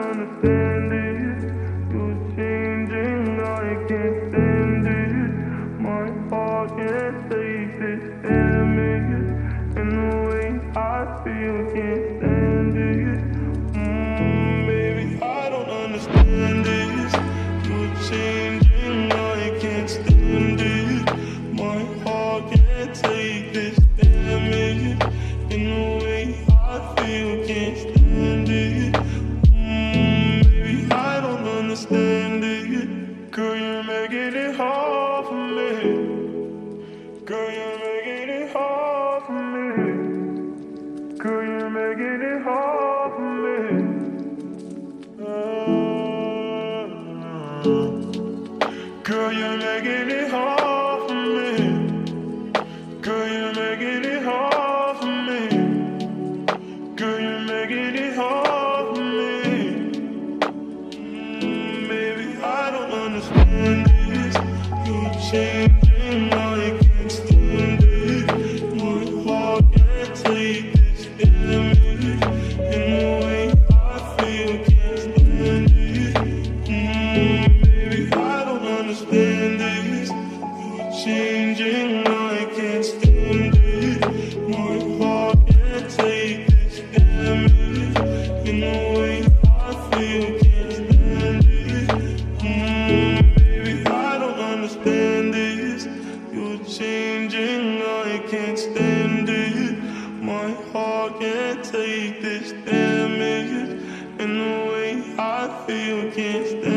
understand it. You're changing, I can't stand it. My heart can't take this damage, and the way I feel, can't stand it. Baby, I don't understand this. You're changing, I can't stand it. My heart can't take this damage, and the way I feel, can't stand it. Stand it, girl, you're making it hard for me. Girl, you're making it hard for me. Girl, you're making it hard for me. Girl, you're making it hard for me. Girl, you're making it hard for me. Girl, you're making it hard. Changing, I can't stand it. My heart can't take this damage, and the way I feel, can't stand it. Baby, I don't understand this. You're changing, I can't stand it. My heart can't take this damage, and the way I feel, can't stand it. Stand this, you're changing, I can't stand it. My heart can't take this damage, and the way I feel, can't stand it.